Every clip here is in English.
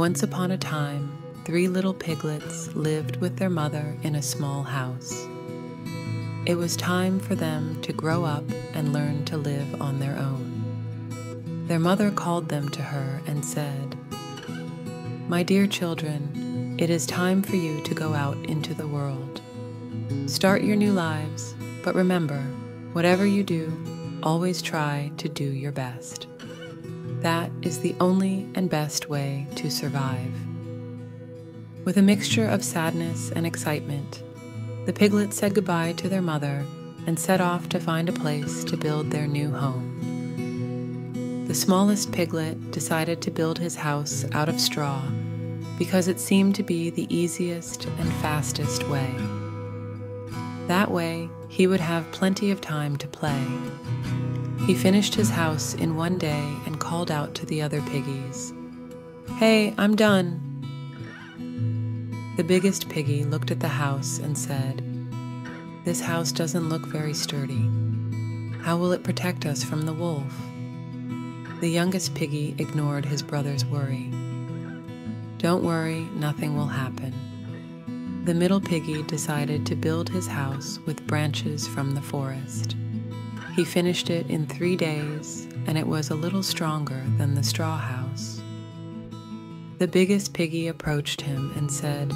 Once upon a time, 3 little piglets lived with their mother in a small house. It was time for them to grow up and learn to live on their own. Their mother called them to her and said, "My dear children, it is time for you to go out into the world. Start your new lives, but remember, whatever you do, always try to do your best. That is the only and best way to survive." With a mixture of sadness and excitement, the piglets said goodbye to their mother and set off to find a place to build their new home. The smallest piglet decided to build his house out of straw because it seemed to be the easiest and fastest way. That way, he would have plenty of time to play. He finished his house in one day and called out to the other piggies, "Hey, I'm done." The biggest piggy looked at the house and said, "This house doesn't look very sturdy. How will it protect us from the wolf?" The youngest piggy ignored his brother's worry. "Don't worry, nothing will happen." The middle piggy decided to build his house with branches from the forest. He finished it in 3 days, and it was a little stronger than the straw house. The biggest piggy approached him and said,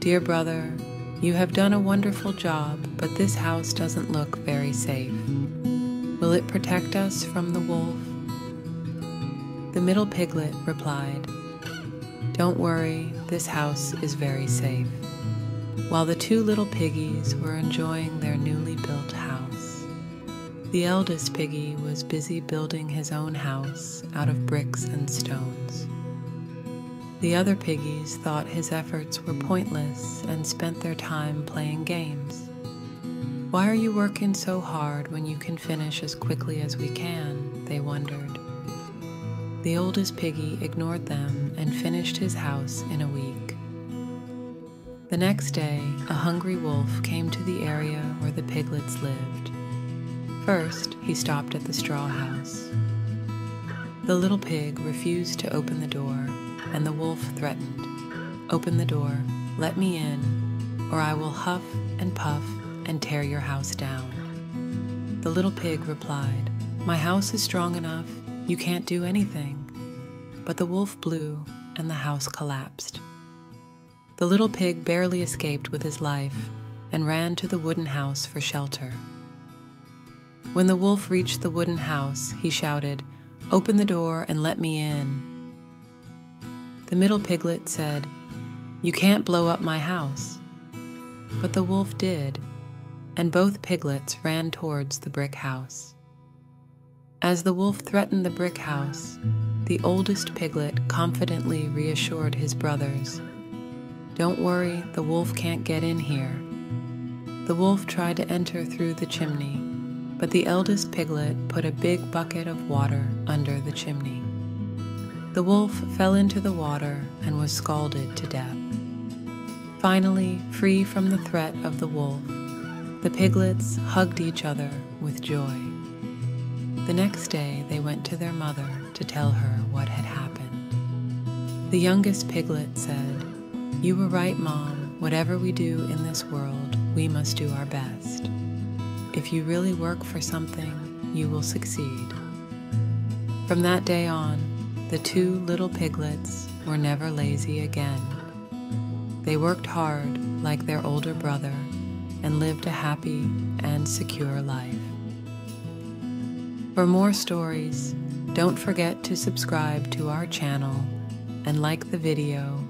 "Dear brother, you have done a wonderful job, but this house doesn't look very safe. Will it protect us from the wolf?" The middle piglet replied, "Don't worry, this house is very safe," while the 2 little piggies were enjoying their newly built house. The eldest piggy was busy building his own house out of bricks and stones. The other piggies thought his efforts were pointless and spent their time playing games. "Why are you working so hard when you can finish as quickly as we can?" they wondered. The oldest piggy ignored them and finished his house in a week. The next day, a hungry wolf came to the area where the piglets lived. First, he stopped at the straw house. The little pig refused to open the door, and the wolf threatened, "Open the door, let me in, or I will huff and puff and tear your house down." The little pig replied, "My house is strong enough, you can't do anything." But the wolf blew and the house collapsed. The little pig barely escaped with his life and ran to the wooden house for shelter. When the wolf reached the wooden house, he shouted, "Open the door and let me in." The middle piglet said, "You can't blow up my house." But the wolf did, and both piglets ran towards the brick house. As the wolf threatened the brick house, the oldest piglet confidently reassured his brothers, "Don't worry, the wolf can't get in here." The wolf tried to enter through the chimney, but the eldest piglet put a big bucket of water under the chimney. The wolf fell into the water and was scalded to death. Finally, free from the threat of the wolf, the piglets hugged each other with joy. The next day, they went to their mother to tell her what had happened. The youngest piglet said, "You were right, Mom. Whatever we do in this world, we must do our best. If you really work for something, you will succeed." From that day on, the 2 little piglets were never lazy again. They worked hard like their older brother and lived a happy and secure life. For more stories, don't forget to subscribe to our channel and like the video